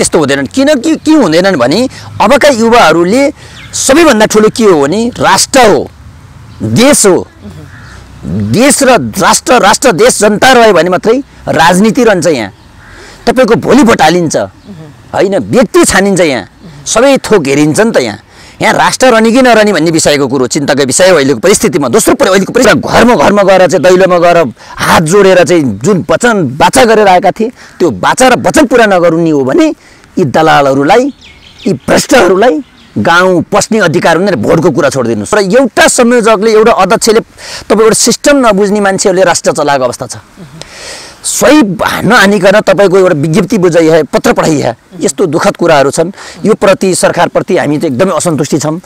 त्यस्तो हुँदैनन् किनकि के हुँदैनन् भने अबका युवाहरूले सबैभन्दा ठूलो के हो भने राष्ट्र हो, देश हो। देश र राष्ट्र, राष्ट्र देश जनता रह्यो भने मात्रै राजनीति रहन्छ। यहाँ तपाईको भोलि भटालिन्छ हैन, व्यक्ति छानिन्छ, यहाँ सबै थोक हेरिन्छ नि त। यहाँ यहाँ राष्ट्र रहने कि नरहने भन्ने विषयको कुरो चिन्ताको विषय हो अहिलेको परिस्थितिमा। दोस्रो परि अहिलेको परिस्थिति घरमा गएर चाहिँ दैलोमा गएर हात जोडेर चाहिँ जुन वचन वाचा गरेर आएका थिए त्यो वाचा र वचन पूरा नगर्ने हो भने यी दलालहरूलाई, यी भ्रष्टहरूलाई गाउँ पस्ने अधिकार हुँदैन। भोटको कुरा छोडिदिनुस्। र एउटा संयोजकले, एउटा अध्यक्षले, तपाईको सिस्टम नबुझ्ने मान्छेहरूले राष्ट्र चलाएको अवस्था छ। सही नआनिकन तपाईको एउटा विज्ञप्ति बुझाइ, पत्र पठाइ, यस्तो दुखद कुराहरू छन्। यो प्रति सरकारप्रति हामी चाहिँ एकदमै असन्तुष्टि छौं।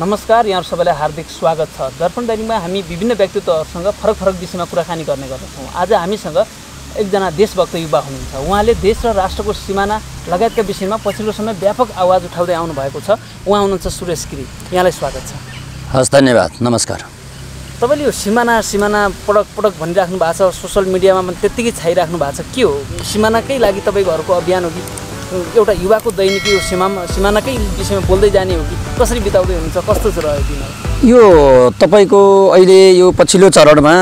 नमस्कार, यहाँ सबैलाई हार्दिक स्वागत छ। दर्पण दैनिकमा हामी विभिन्न व्यक्तित्वहरूसँग फरक फरक विषयमा कुराकानी गर्ने गर्दछौँ। आज हामीसँग एकजना देशभक्त युवा हुनुहुन्छ। उहाँले देश र राष्ट्रको सिमाना लगायतका विषयमा पछिल्लो समय व्यापक आवाज उठाउँदै आउनु भएको छ। उहाँ हुनुहुन्छ सुरेश गिरी। यहाँलाई स्वागत छ। हस्, धन्यवाद। नमस्कार। तपाईले यो सिमाना पटक पटक भनिराख्नु भएको छ, सोसल मिडियामा पनि त्यतिकै छाइराख्नु भएको छ, के हो? सिमानाकै लागि तपाईको घरको अभियान हो कि एउटा युवाको दैनिक यो सिमानाकै विषयमा बोल्दै जाने हो कि कसरी बिताउँदै हुन्छ, कस्तो रह्यो दिन? यो तपाईको अहिले यो पछिल्लो चरणमा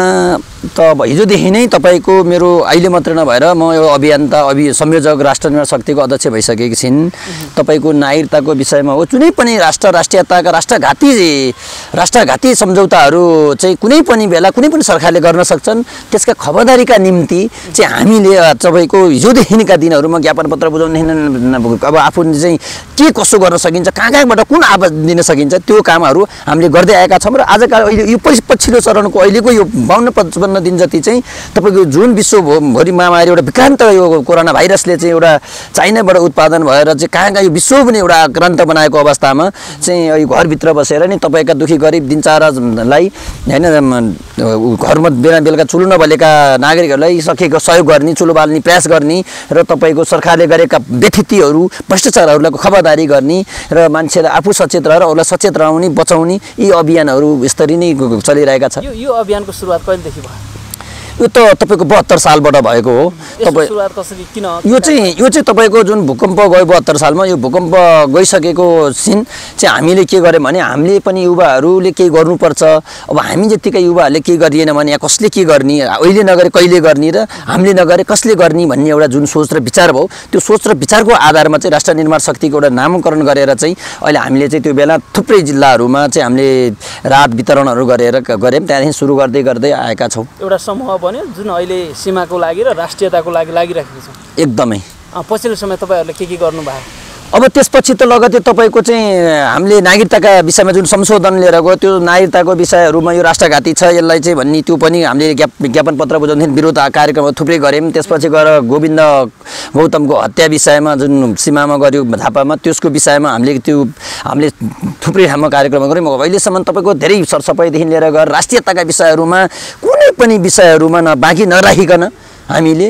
त हिजोदेखि नै तपाईको मेरो अहिले मात्र नभएर म एउटा अभियन्ता, संयोजक, राष्ट्र निर्माण शक्तिको अध्यक्ष भइसकेकी छिन्। तपाईको नागरिकताको विषयमा हो, कुनै पनि राष्ट्रियताका राष्ट्रघाती सम्झौताहरू चाहिँ कुनै पनि बेला कुनै पनि सरकारले गर्न सक्छन्। त्यसका खबरदारीका निम्ति चाहिँ हामीले तपाईको हिजोदेखिका दिनहरूमा ज्ञापन पत्र बुझाउने, अब आफू चाहिँ के कसो गर्न सकिन्छ, कहाँ कहाँबाट कुन आवाज दिन सकिन्छ, त्यो कामहरू हामीले गर्दै आएका छौँ। र आजका अहिले यो पछिल्लो चरणको अहिलेको यो 52-55 दिन जति चाहिँ तपाईँको जुन विश्वभरि महामारी, एउटा विक्रान्त यो कोरोना भाइरसले चाहिँ एउटा चाइनाबाट उत्पादन भएर चाहिँ कहाँ कहाँ यो विश्व पनि एउटा आक्रान्त बनाएको अवस्थामा चाहिँ घरभित्र बसेर नि तपाईँका दुखी गरिब दिनचर्यालाई होइन, घरमा बेला बेलुका चुलो नबलेका नागरिकहरूलाई सकेको सहयोग गर्ने, चुलो बाल्ने प्रयास गर्ने र तपाईँको सरकारले गरेका व्यथितिहरू, भ्रष्टाचारहरूलाई खबरदारी गर्ने र मान्छेलाई आफू सचेत रहेर अरूलाई सचेत रहने, बचाउने यी अभियानहरू यसरी नै चलिरहेका छन्। यो अभियानको सुरुवात कहिलेदेखि भयो? यो त तपाईको 72 सालबाट भएको हो। यो चाहिँ तपाईको जुन भूकम्प गयो 72 सालमा, यो भूकम्प गइसकेको सिन चाहिँ हामीले के गर्यौँ भने हामीले पनि युवाहरूले केही गर्नुपर्छ। अब हामी जतिका युवाहरूले केही गरिएन भने यहाँ कसले के गर्ने, अहिले नगरे कहिले गर्ने र हामीले नगरे कसले गर्ने भन्ने एउटा जुन सोच र विचार भयो, त्यो सोच र विचारको आधारमा चाहिँ राष्ट्र निर्माण शक्तिको एउटा नामकरण गरेर चाहिँ अहिले हामीले चाहिँ त्यो बेला थुप्रै जिल्लाहरूमा चाहिँ हामीले राहत वितरणहरू गऱ्यौँ। त्यहाँदेखि सुरु गर्दै गर्दै आएका छौँ। एउटा समूह जुन अहिले सीमाको लागि र राष्ट्रियताको लागि लागिरहेको छ एकदमै। पछिल्लो समय तपाईँहरूले के गर्नुभयो? अब त्यसपछि त लगत्तै तपाईको चाहिँ हामीले नागरिकताका विषयमा जुन संशोधन लिएर गयो, त्यो नागरिकताको विषयहरूमा यो राष्ट्रघाती छ यसलाई चाहिँ भन्ने त्यो पनि हामीले ज्ञापन पत्र बुझाउँथ्यौँ, विरोध कार्यक्रमहरू थुप्रै गऱ्यौँ। त्यसपछि गएर गोविन्द गौतमको हत्या विषयमा जुन सीमामा गऱ्यो झापामा, त्यसको विषयमा हामीले थुप्रै ठाउँमा कार्यक्रम गऱ्यौँ। अहिलेसम्म तपाईँको धेरै सरसफाइदेखि लिएर गएर राष्ट्रियताका विषयहरूमा कुनै पनि विषयहरूमा बाँकी नराखिकन हामीले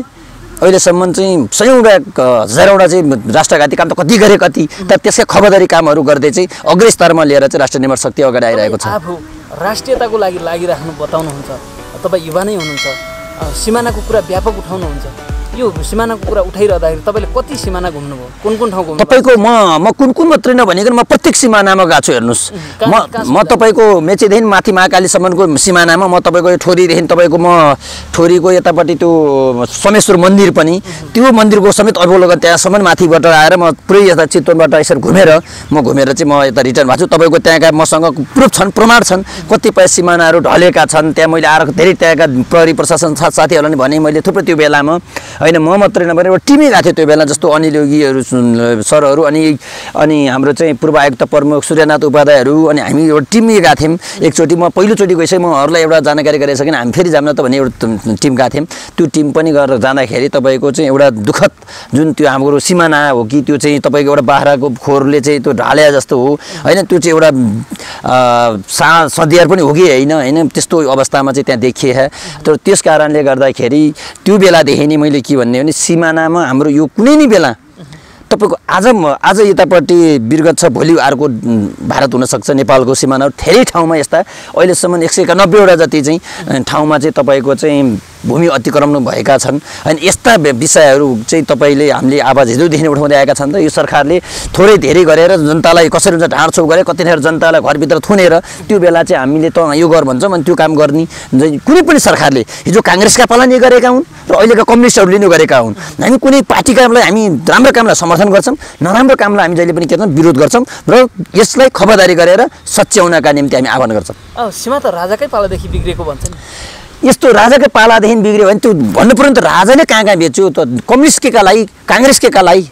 अहिलेसम्म चाहिँ 100-100 चाहिँ राष्ट्रघाती काम त कति गरे कति, तर त्यसका खबरदारी कामहरू गर्दै चाहिँ अग्र स्तरमा लिएर चाहिँ राष्ट्र निर्माण शक्ति अगाडि आइरहेको छ। आफू राष्ट्रियताको लागि लागिराख्नु बताउनुहुन्छ, तपाईँ युवा नै हुनुहुन्छ, सिमानाको कुरा व्यापक उठाउनुहुन्छ। यो सिमानाको कुरा उठाइरहँदाखेरि तपाईँले कति सिमाना घुम्नुभयो, कुन कुन ठाउँ घुम्नुभयो? तपाईँको म कुन मात्रै नभनिकन म प्रत्येक सिमानामा गएको छु। हेर्नुहोस्, म तपाईँको मेचीदेखि माथि महाकालीसम्मको सिमानामा, म तपाईँको यो ठोरीदेखि तपाईँको म ठोरीको यतापट्टि त्यो सोमेश्वर मन्दिर पनि, त्यो मन्दिरको समेत अवलोकन गरेर त्यहाँसम्म माथिबाट आएर म पुरै यता चितवनबाट यसरी घुमेर चाहिँ म यता रिटर्न भएको छु। तपाईँको त्यहाँका मसँग प्रुफ छन्, प्रमाण छन्, कतिपय सिमानाहरू ढलेका छन्। त्यहाँ मैले आएर धेरै त्यहाँका प्रहरी प्रशासन साथीहरूलाई नि भने मैले थुप्रै त्यो बेलामा होइन म मात्रै नभएर एउटा टिमै गएको थियो त्यो बेला, जस्तो अनिल योगीहरू सरहरू अनि हाम्रो चाहिँ पूर्व आयुक्त प्रमुख सूर्यनाथ उपाध्यायहरू, अनि हामी एउटा टिमै गएको थियौँ। एकचोटि म पहिलोचोटि गइसकेँ, महरूलाई एउटा जानकारी गराइसकेँ, हामी फेरि जाम न त भने एउटा टिम गएको थियौँ। त्यो टिम पनि गरेर जाँदाखेरि तपाईँको चाहिँ एउटा दुःखद जुन त्यो हाम्रो सिमाना हो कि त्यो चाहिँ तपाईँको एउटा बाख्राको खोरले चाहिँ त्यो ढाल्या जस्तो हो होइन, त्यो चाहिँ एउटा सदियार पनि हो कि होइन त्यस्तो अवस्थामा चाहिँ त्यहाँ देखिए। तर त्यस कारणले गर्दाखेरि त्यो बेलादेखि नै मैले के भन्ने हो भने सिमानामा हाम्रो यो कुनै नि बेला तपाईको आज यतापट्टि बिर्गछ भोलि अर्को भारत हुन सक्छ नेपालको सीमाना धेरै ठाउँमा यस्ता अहिलेसम्म 191 वटा जति चाहिँ ठाउँमा चाहिँ तपाईको चाहिँ भूमि अतिक्रमण भएका छन् अनि यस्ता विषयहरु चाहिँ तपाईले हामीले आवाज हिजोदेखि उठाउँदै आएका छन् त यो सरकारले थोरै धेरै गरेर जनतालाई कसरी हुन्छ ढाँडछोप गरे कतिखेर जनतालाई घर भित्र थुनेर त्यो बेला चाहिँ हामीले त यो गर भन्छौं अनि त्यो काम गर्ने कुनै पनि सरकारले हिजो कांग्रेसका पालाले गरेका हुन् र अहिलेका कम्युनिस्टहरुले नि गरेका हुन् हामी कुनै पार्टीकालाई हामी राम्रो कामलाई समर्थन गर्छौं नराम्रो कामलाई हामी जहिले पनि के गर्छौं विरोध गर्छौं र यसलाई खबरदारी गरेर सच्याउनका निम्ति हामी आह्वान गर्छौं। सीमा त राजाकै पालादेखि बिग्रेको भन्छन् यस्तो राजाकै पालादेखि बिग्रियो भने त्यो भन्नुपर्न त राजाले कहाँ बेच्यो त कम्युनिस्टका लागि कांग्रेसका लागि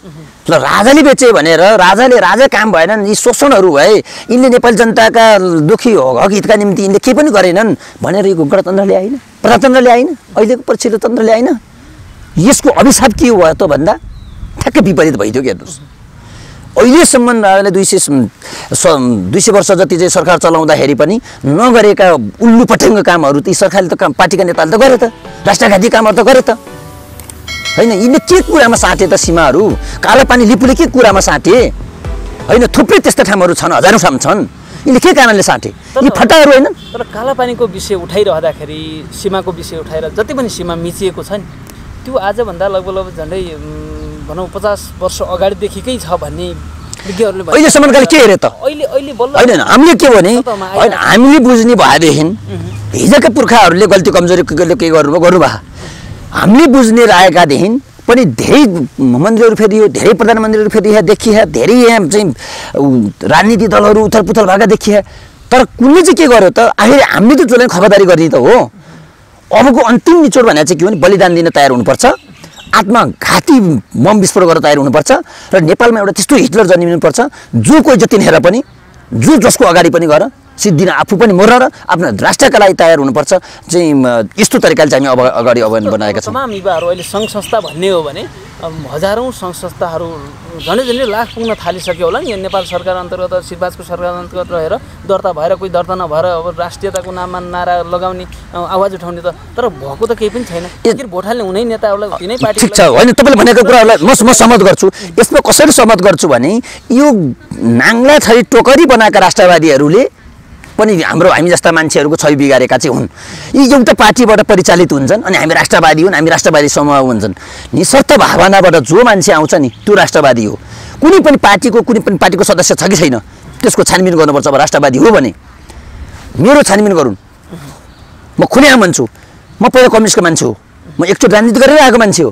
ल राजाले बेचे भनेर राजाले राजा काम भएनन् यी शोषणहरु भए इनले नेपाली जनताका दुखी हकहितका निम्ति इनले के पनि गरेनन् भनेर यो गणतन्त्रले आइन प्रजातन्त्रले आइन अहिलेको पछिल्लो तन्त्रले आइन यसको अभिशाप के हो त भन्दा ठ्याक्कै विपरीत भइदियो के हेर्नुस् अहिलेसम्म राजाले 200 वर्ष जति चाहिँ सरकार चलाउँदाखेरि पनि नगरेका उल्लु पटङ्ग कामहरु ती सरकारले त पार्टीका नेताले त गरे त राष्ट्रघाती कामहरु त गरे त हैन इनले के कुरामा साटे त सीमाहरु कालापानी लिपुले के कुरामा साटे हैन थुप्रै त्यस्ता ठामहरु छन् हजारौं ठाम छन् इनले के कारणले साटे यी फटाहरु हैन तर कालापानीको विषय उठाइरहँदाखेरि सीमाको विषय उठाएर जति पनि सीमा मिचिएको छ नि त्यो आज भन्दा लगभग झन्डै भनौं 50 वर्ष अगाडि देखिकै छ भन्ने विज्ञहरूले भने अहिले सम्मकाले के हेरे त अहिले अहिले बल्ल हैन हामीले के भने हैन हामीले बुझ्ने भएदेखिन हिजोका पुर्खाहरूले गल्ती कमजोरी के गर्नु भा हामीले बुझ्ने रायका देखिन पनि धेरै मन्त्रीहरु फेरि यो धेरै प्रधानमन्त्रीहरु फेरि यहाँ देखिया धेरै यहाँ चाहिँ राजनीतिक दलहरु उथलपुथल भएका देखिया तर कुनले चाहिँ के गर्यो त आखिर हामीले त जसले खबरदारी गर्ने त हो अबको अन्तिम निचोड भने चाहिँ के हो भने बलिदान दिन तयार हुनुपर्छ आत्मघाती बम विस्फोट गर्न तयार हुनुपर्छ र नेपालमा एउटा त्यस्तो हिटलर जन्मिनुपर्छ जो कोही जति हेर पनि जो जसको अगाडि पनि गएर सिद्धिन आफू पनि मरेर आफ्नो राष्ट्रका लागि तयार हुनुपर्छ चाहिँ यस्तो तरिकाले चाहिँ हामी अगाडि अभियान बनाएका छौं। तमाम युवाहरु अहिले संघ संस्था भन्ने हो भने हजारौं संघ संस्थाहरु झन्डै लाख पुग्न थालिसक्यो होला नि यो नेपाल सरकार अन्तर्गत शिवराजको सरकार अन्तर्गत रहेर दर्ता भएर कोही दर्ता नभएर अब राष्ट्रियताको नाममा नारा लगाउने आवाज उठाउने त तर भएको त केही पनि छैन किन भोटहाल्ने हुनै नेताहरुलाई दिनै पार्टी ठीक छ हैन तपाईले भनेको कुराहरुलाई म सहमत गर्छु। यसमा कसरी सहमत गर्छु भने यो नाङ्ला छरी टोकरी बनाएका राष्ट्रवादीहरुले पनि हाम्रो हामी जस्ता मान्छेहरुको छवि बिगारेका चाहिँ हुन् यी एउटा पार्टीबाट परिचालित हुन्छन् अनि हामी राष्ट्रवादी हुन् हामी राष्ट्रवादी समूह हुन्छन् निस्वार्थ भावनाबाट जो मान्छे आउँछ नि त्यो राष्ट्रवादी हो कुनै पनि पार्टीको सदस्य छ कि छैन त्यसको छानबिन गर्नुपर्छ अब राष्ट्रवादी हो भने मेरो छानबिन गरुन् म खुलेआम भन्छु म पहिला कम्युनिस्टको मान्छे हो म एकचोटी राजनीति गरेर आएको मान्छे हो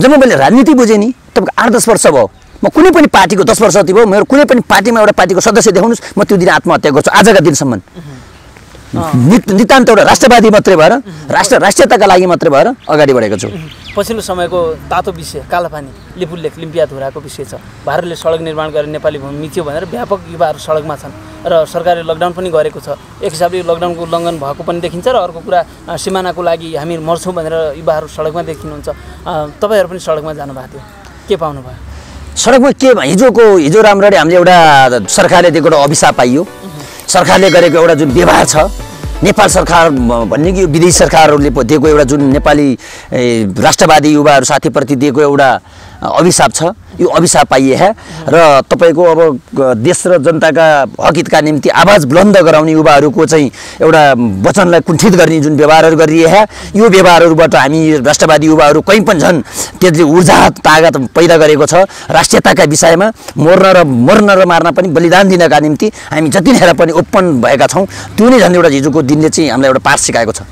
जब मैले राजनीति बुझे नि तब 8-10 वर्ष भयो म कुनै पनि पार्टीको 10 वर्ष जति भयो मेरो कुनै पनि पार्टीमा एउटा पार्टीको सदस्य देखाउनुस् म त्यो दिन आत्महत्या गर्छु आजका दिनसम्म नितान्त एउटा राष्ट्रवादी मात्रै भएर राष्ट्रियताका लागि मात्रै भएर अगाडि बढेको छु। पछिल्लो समयको तातो विषय कालापानी लिपुलेख लिम्पिया धुराको विषय छ भारतले सडक निर्माण गरेर नेपाली भूमि मिच्यो भनेर व्यापक युवाहरु सडकमा छन् र सरकारले लकडाउन पनि गरेको छ एक हिसाबले लकडाउनको उल्लङ्घन भएको पनि देखिन्छ र अर्को कुरा सीमानाको लागि हामी मर्छौं भनेर युवाहरु सडकमा देखिनुहुन्छ तपाईहरु पनि सडकमा जानु भएको थियो के पाउनु भयो सडकमा के हिजो राम्ररी हामीले एउटा सरकारले दिएको एउटा अभिशाप पाइयो सरकारले गरेको एउटा जुन व्यवहार छ नेपाल सरकार भन्ने कि विदेशी सरकारहरूले दिएको एउटा जुन नेपाली राष्ट्रवादी युवाहरु साथीप्रति दिएको एउटा अभिशाप छ यो अभिशाप पाइए र तपाईको अब देश र जनताका हकहितका निम्ति आवाज बुलन्द गराउने युवाहरुको चाहिँ एउटा वचनलाई कुण्ठित गर्ने जुन व्यवहारहरु गरिए यो व्यवहारहरुबाट हामी राष्ट्रवादी युवाहरु कहीं पनि छन् त्यसले ऊर्जा तागत पैदा गरेको छ राष्ट्रियताका विषयमा मर्न र मार्न पनि बलिदान दिनका निम्ति हामी जति हेर पनि ओपन भएका छौं त्यो नै झन् एउटा हिजोको दिनले चाहिँ हामीलाई एउटा पाठ सिकाएको छ।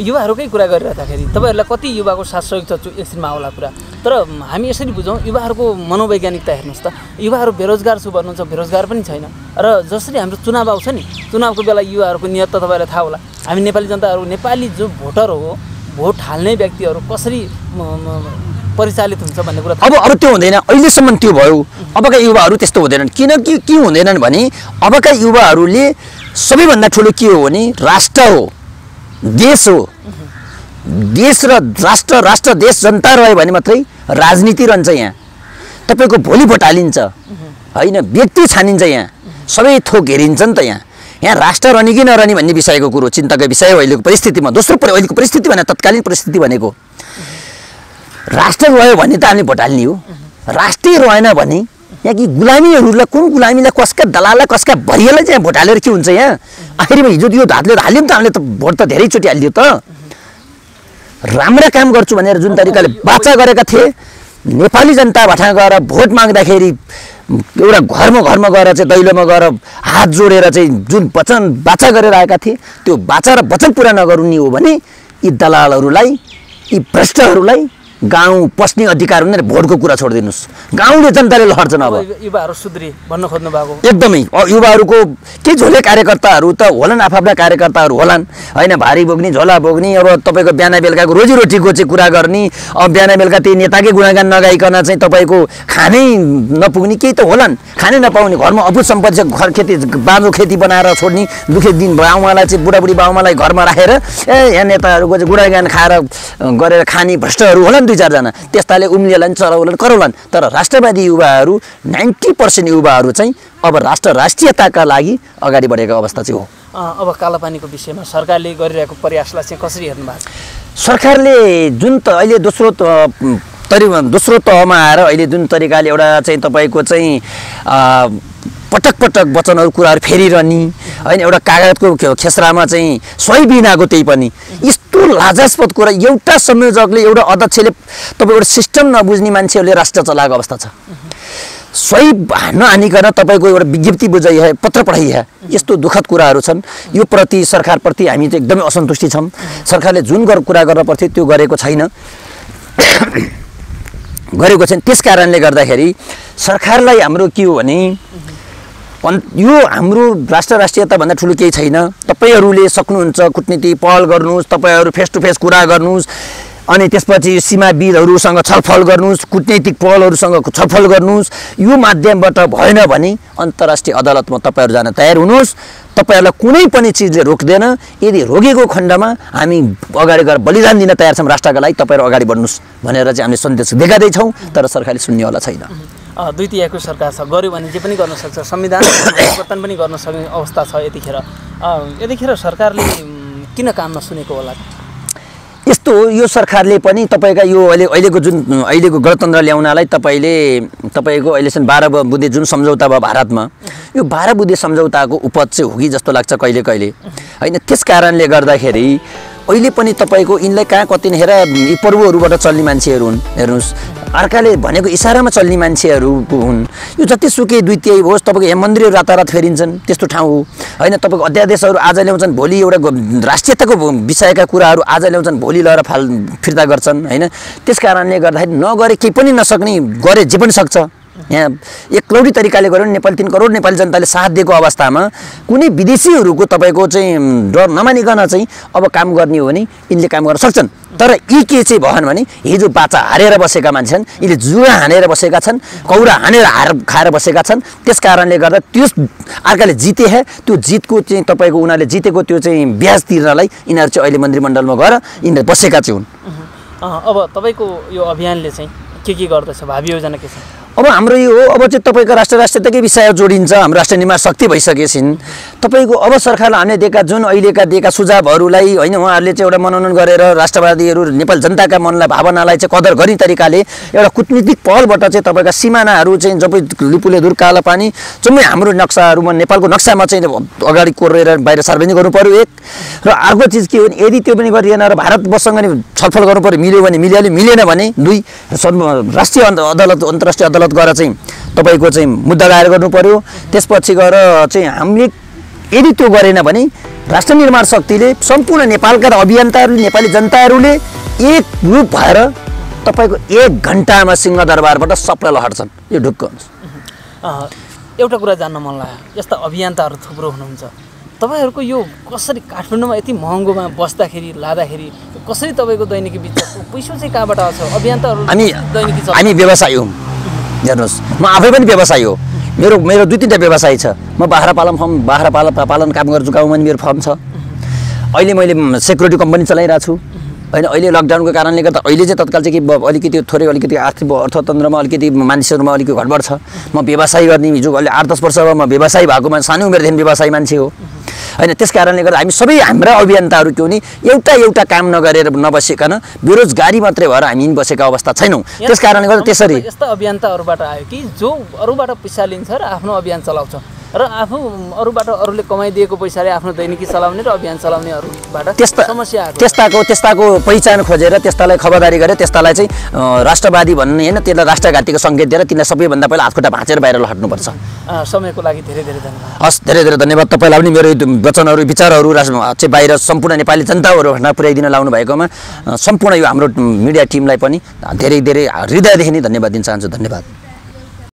युवाहरुकै कुरा गरिरहँदाखेरि तपाईहरुलाई कति युवाको साथ सहयोग छ एकछिनमा आउला कुरा तर हामी यसरी बुझौं युवाहरुको मनोवैज्ञानिकता हेर्नुस् त युवाहरु बेरोजगार छु भन्नुहुन्छ बेरोजगार पनि छैन र जसरी हाम्रो चुनाव आउँछ नि चुनावको बेला युवाहरुको नियत त तपाईलाई थाहा होला हामी नेपाली जनताहरु नेपाली जो भोटर हो भोट हाल्ने व्यक्तिहरु कसरी परिचालित हुन्छ भन्ने कुरा अब त्यो हुँदैन अहिलेसम्म त्यो भयो अबका युवाहरु त्यस्तो हुँदैनन् किनकि के हुँदैनन् भने अबका युवाहरुले सबैभन्दा ठूलो के हो भने राष्ट्र हो देश हो देश र राष्ट्र राष्ट्र देश जनता रह्यो भने मात्रै राजनीति रहन्छ यहाँ तपाईको भोलि भोट हालिन्छ हैन व्यक्ति छानिन्छ यहाँ सबै थोक हेरिन्छ नि त यहाँ राष्ट्र रहने कि नरहने भन्ने विषयको कुरो चिन्ताको विषय हो अहिलेको परिस्थितिमा दोस्रो अहिलेको परिस्थिति भने तत्कालीन परिस्थिति भनेको राष्ट्र रह्यो भने त हामी भोट हाल्ने हो राष्ट्रिय रहेन भने यहाँ कि गुलामीहरुलाई कुन गुलामीलाई कसका दलाललाई कसका भरियालाई चाहिँ भोट हालेर के हुन्छ यहाँ आखिरमा हिजो यो हातले हाल्यौं त हामीले त भोट त धेरै चोटी हालिदियो त राम्रो काम गर्छु भनेर जुन तरिकाले वाचा गरेका थिए नेपाली जनता भठा गएर भोट माग्दाखेरि एउटा घरमा गएर चाहिँ दैलोमा गएर हात जोडेर चाहिँ जुन वचन वाचा गरेर आएका थिए त्यो वाचा र वचन पूरा नगर्नु हो भने यी दलालहरुलाई यी भ्रष्टहरुलाई गाउँ पस्ने अधिकार भनेर भोटको कुरा छोडिदिनुस् गाउँले जनताले लड्छन् अब युवाहरु सुध्री भन्न खोज्नु भएको एकदमै युवाहरुको के झोले कार्यकर्ताहरु त होलान आफआफ्ना कार्यकर्ताहरु होलान हैन भारी बोग्नी झोला बोग्नी अब तपाईको ब्याना बेलकाको रोजीरोटीको चाहिँ कुरा गर्ने अब ब्याना बेलका ती नेताकै गुणागान नगाइकन चाहिँ तपाईको खानै नपुग्ने के त होलान खानै नपाउने घरमा अपुष्ट सम्पत्ति घर खेती बाँझो खेती बनाएर छोड्नी दुखे दिन बाउमालाई चाहिँ बुढाबुढी बाउमालाई घरमा राखेर ए नेताहरुको चाहिँ गुणागान खाएर गरेर खानी भ्रष्टहरु होलान जाना त्यस्ताले उम्लिएलान् चराउलान् करौलान् तर राष्ट्रवादी युवाहरु 90% युवाहरु चाहिँ अब राष्ट्र राष्ट्रियताका लागि अगाडि बढेको अवस्था चाहिँ हो। अब कालापानीको विषयमा सरकारले गरिरहेको प्रयासलाई चाहिँ कसरी हेर्नु भएको छ? सरकारले जुन त अहिले दोस्रो तहमा आएर अहिले जुन तरिकाले एउटा चाहिँ तपाईको चाहिँ पटक पटक वचनहरु कुराहरु फेरिरहनी हैन एउटा कागजको खेसरामा चाहिँ सही बिनाको त्यही पनि यस्तो लाजस्पद कुरा एउटा संयोजकले एउटा अध्यक्षले तपाईको एउटा सिस्टम नबुझ्ने मान्छेहरुले राष्ट्र चलाएको अवस्था छ। सही नहानि गर्न तपाईको एउटा विज्ञप्ति बुझाइ है पत्र पठाइ है यस्तो दुखद कुराहरु छन्। यो प्रति सरकार प्रति हामी चाहिँ एकदमै असन्तुष्टि छौं। सरकारले जुन कुरा गर्न पर्थ्यो त्यो गरेको छैन। त्यसकारणले गर्दाखेरि सरकारलाई हाम्रो के हो भने यो हाम्रो राष्ट्र राष्ट्रियता भन्दा ठुलो केही छैन। तपाईहरुले सक्नुहुन्छ कुटनीति पहल गर्नुस्, तपाईहरु फेस टु फेस कुरा गर्नुस् अनि त्यसपछि सीमाबीरहरुसँग छलफल गर्नुस्, कुटनीतिक पहलहरुसँग छलफल गर्नुस्। यो माध्यमबाट भएन भने अन्तर्राष्ट्रिय अदालतमा तपाईहरु जान तयार हुनुस्। तपाईहरुलाई कुनै पनि चीजले रोक्दैन। यदि रोकेको खण्डमा हामी अगाडि गएर बलिदान दिन तयार छौं राष्ट्रका लागि, तपाईहरु अगाडि बढ्नुस् भनेर चाहिँ हामीले सन्देश देखादै छौं तर सरकारले सुन्ने होला छैन। द्वितीयको सरकार छ, गर्यो भने जे पनि गर्न सक्छ, संविधान परिवर्तन पनि गर्न सक्ने अवस्था छ। यतिखेर सरकारले किन काम नसुनेको होला? यस्तो हो, यो सरकारले पनि तपाईका यो अहिलेको जुन अहिलेको गणतन्त्र ल्याउनलाई तपाईको अहिलेसम्म 12 बुँदे जुन सम्झौता भयो भारतमा, यो 12 बुँदे सम्झौताको उपज चाहिँ हो कि जस्तो लाग्छ कहिले कहिले हैन। त्यसकारणले गर्दाखेरि अहिले पनि तपाईको इनले कहाँ कति हेर यी पर्वहरुबाट चल्ने मान्छेहरु हुन्, हेर्नुस् अर्काले भनेको इशारामा चल्ने मान्छेहरु हुन्। यो जति सुके द्वितीय होस् तपाईको यहाँ मन्दिरहरु रातारात फेरिन्छन् त्यस्तो ठाउँ हो हैन। तपाईको अध्यादेशहरु आज ल्याउँछन् भोलि एउटा राष्ट्रियताको विषयका कुराहरु आज ल्याउँछन् भोलि लहर फिर्ता गर्छन् हैन। त्यसकारणले गर्दाखेरि नगरे के पनि नसक्ने, गरे जे पनि सक्छ। यहाँ एकलौटी तरिकाले गर्यो नेपाल 3 करोड नेपाली जनताले साथ दिएको अवस्थामा कुनै विदेशीहरुको तपाईको चाहिँ डर नमानिकन चाहिँ अब काम गर्ने हो भने यिनले काम गर्न सक्छन्। तर यी के चाहिँ भएन भने हिजो बाचा हारेर बसेका मान्छे छन्, यिनले जुवा हानेर बसेका छन्, कौरा हानेर हार खाएर बसेका छन्। त्यसकारणले गर्दा त्यो अर्काले जिते है त्यो जितको चाहिँ तपाईको उनीहरुले जितेको त्यो चाहिँ ब्याज तिर्नलाई यिनहरु चाहिँ अहिले मन्त्रीमण्डलमा गएर यिनले बसेका चाहिँ हुन्। अब तपाईको यो अभियानले चाहिँ के गर्दैछ? भावी योजना के छ? अब हाम्रो यो हो, अब चाहिँ तपाईको राष्ट्रियताकै विषय जोडिन्छ। हाम्रो राष्ट्र निर्माण शक्ति भइसकेछिन्। तपाईको अब सरकारले हामीले दिएका जुन अहिलेका दिएका सुझावहरुलाई हैन उहाँहरुले चाहिँ एउटा मनोनयन गरेर राष्ट्रवादीहरु नेपाल जनताका मनलाई भावनालाई चाहिँ कदर गर्ने तरिकाले एउटा कुटनीतिक पहलबाट चाहिँ तपाईका सीमानाहरु चाहिँ जबै लिपुलेदुर कालापानी जम्मै हाम्रो नक्साहरुमा नेपालको नक्सामा चाहिँ अगाडि कोरेर बाहिर सार्वजनिक गर्नुपर्यो एक र अर्को चीज के हो भने यदि त्यो पनि गरिएन र भारतसँग नि छलफल गर्नुपर्यो, मिल्यो भने मिलिहाल्यो, मिलेन भने दुई राष्ट्रिय अदालत अन्तर्राष्ट्रिय अदालत गएर चाहिँ तपाईको चाहिँ मुद्दा दायर गर्नुपर्यो। त्यसपछि गएर चाहिँ हामीले यदि त्यो गरेन भने राष्ट्र निर्माण शक्तिले सम्पूर्ण नेपालका अभियन्ताहरुले नेपाली जनताहरुले एक रूप भएर तपाईको 1 घण्टामा सिंहदरबारबाट सबलाई लहर्छन्। यो ढुक्क हुन्छ। एउटा कुरा जान्न मन लाग्यो, यस्ता अभियन्ताहरु थुप्रो हुनुहुन्छ, तपाईहरुको यो कसरी काठमाडौँमा यति महँगोमा बस्दाखेरि लादाखेरि कसरी तपाईँको दैनिकी बिचको पैसा चाहिँ कहाँबाट आउँछ? अभियन्ताहरु हामी व्यवसायी हौं, हेर्नुस् म आफै पनि व्यवसायी हो। मेरो 2-3 व्यवसाय छ। म बाख्रा पालन काम गर्छु। गाउँमा मेरो फर्म छ। अहिले मैले सेक्युरिटी कम्पनी चलाइरहेको छु हैन। अहिले लकडाउनको कारणले गर्दा अहिले चाहिँ तत्काल चाहिँ के अलिकति थोरै आर्थिक अर्थतन्त्रमा अलिकति मानिसहरुमा अलिकति घटबढ छ। म व्यवसाय गर्ने हिजो अहिले 8-10 वर्षमा म व्यवसाय भएकोमा सानो उमेरदेखि व्यवसाय मान्छे हो। हैन त्यसकारणले गर्दा हामी सबै हाम्रा अभियन्ताहरु के हो नि एउटा एउटा काम नगरेर नबसेकन बेरोजगारी मात्रै भएर हामी बसेका अवस्था छैनौं। त्यसकारणले गर्दा त्यसरी यस्ता अभियन्ताहरुबाट आयो कि जो अरूबाट पैसा लिन्छ र आफ्नो अभियान चलाउँछ र आफू अरूबाट अरूले कमाइ दिएको पैसाले आफ्नो दैनिकी चलाउने र अभियान चलाउनेहरुबाट त्यस्ता समस्या आयो। त्यस्ताको पहिचान खोजेर त्यस्तालाई खबरदारी गरे त्यस्तालाई चाहिँ राष्ट्रवादी भन्ने हैन त्यसलाई राष्ट्रघातीको संकेत दिएर तिनीले सबैभन्दा पहिला हातखुट्टा भाचेर बाहिर लड्नु पर्छ। समयको लागि धेरै धन्यवाद। हस् धेरै धन्यवाद तपाईलाई पनि मेरो वचनहरु विचारहरु चाहिँ बाहिर सम्पूर्ण नेपाली जनताहरु भन्न पुर्याइदिन लाउनु भएकोमा सम्पूर्ण यो हाम्रो मिडिया टिमलाई पनि धेरै हृदयदेखि धन्यवाद दिन चाहन्छु। धन्यवाद।